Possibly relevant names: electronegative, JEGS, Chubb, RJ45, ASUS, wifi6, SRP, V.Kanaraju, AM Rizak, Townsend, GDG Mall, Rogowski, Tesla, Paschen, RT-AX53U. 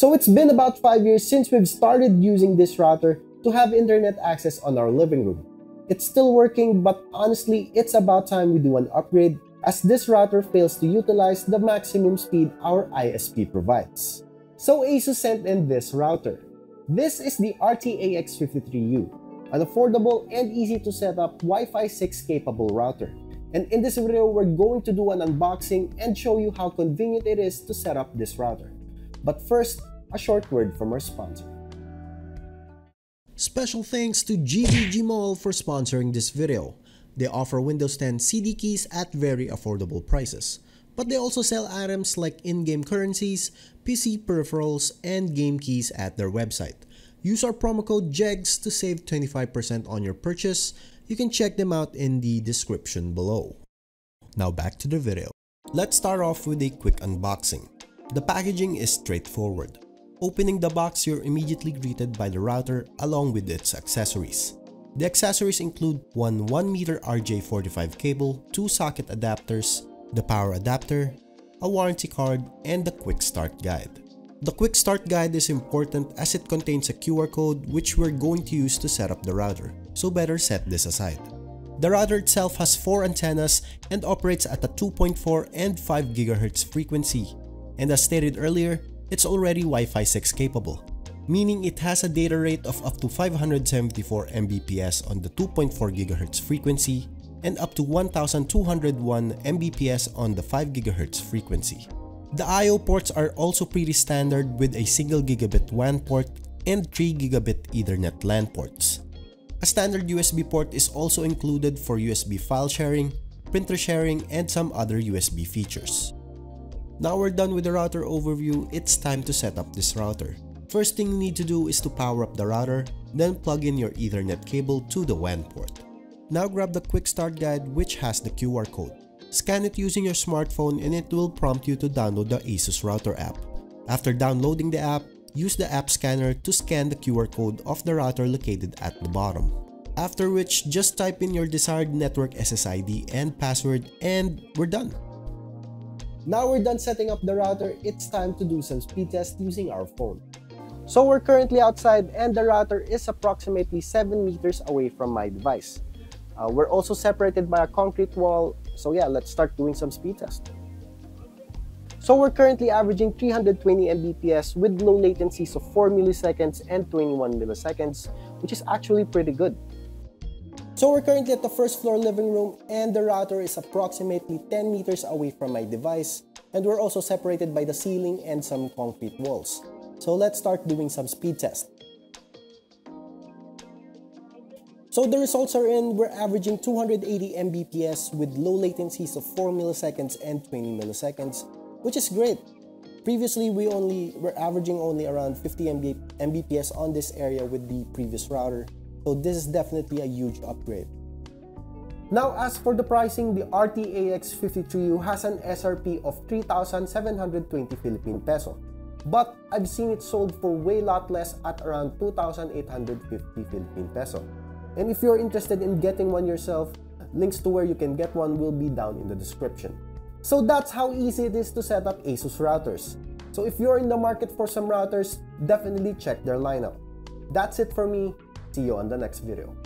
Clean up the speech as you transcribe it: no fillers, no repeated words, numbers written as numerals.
So it's been about 5 years since we've started using this router to have internet access on our living room. It's still working, but honestly, it's about time we do an upgrade as this router fails to utilize the maximum speed our ISP provides. So ASUS sent in this router. This is the RT-AX53U, an affordable and easy to set up Wi-Fi 6 capable router. And in this video, we're going to do an unboxing and show you how convenient it is to set up this router. But first, a short word from our sponsor. Special thanks to GDG Mall for sponsoring this video. They offer Windows 10 CD keys at very affordable prices, but they also sell items like in-game currencies, PC peripherals, and game keys at their website. Use our promo code JEGS to save 25% on your purchase. You can check them out in the description below. Now back to the video. Let's start off with a quick unboxing. The packaging is straightforward. Opening the box, you're immediately greeted by the router along with its accessories. The accessories include one 1-meter RJ45 cable, two socket adapters, the power adapter, a warranty card, and the quick start guide. The quick start guide is important as it contains a QR code which we're going to use to set up the router, so better set this aside. The router itself has 4 antennas and operates at a 2.4 and 5 GHz frequency, and as stated earlier, it's already Wi-Fi 6 capable, meaning it has a data rate of up to 574 Mbps on the 2.4 GHz frequency and up to 1201 Mbps on the 5 GHz frequency. The I/O ports are also pretty standard with a single gigabit WAN port and 3 gigabit Ethernet LAN ports. A standard USB port is also included for USB file sharing, printer sharing, and some other USB features. Now we're done with the router overview, it's time to set up this router. First thing you need to do is to power up the router, then plug in your Ethernet cable to the WAN port. Now grab the quick start guide which has the QR code. Scan it using your smartphone and it will prompt you to download the ASUS router app. After downloading the app, use the app scanner to scan the QR code of the router located at the bottom. After which, just type in your desired network SSID and password and we're done. Now we're done setting up the router, it's time to do some speed test using our phone. So we're currently outside and the router is approximately 7 meters away from my device. We're also separated by a concrete wall, so yeah, let's start doing some speed test. So we're currently averaging 320 Mbps with low latencies of 4 milliseconds and 21 milliseconds, which is actually pretty good. So we're currently at the first floor living room and the router is approximately 10 meters away from my device, and we're also separated by the ceiling and some concrete walls. So let's start doing some speed test. So the results are in. We're averaging 280 Mbps with low latencies of 4 milliseconds and 20 milliseconds, which is great. Previously, we were averaging only around 50 Mbps on this area with the previous router, so this is definitely a huge upgrade. Now as for the pricing, the RT-AX53U has an SRP of 3,720 Philippine peso, but I've seen it sold for way lot less at around 2,850 Philippine peso. And if you're interested in getting one yourself, links to where you can get one will be down in the description. So that's how easy it is to set up ASUS routers. So if you're in the market for some routers, definitely check their lineup. That's it for me. See you on the next video.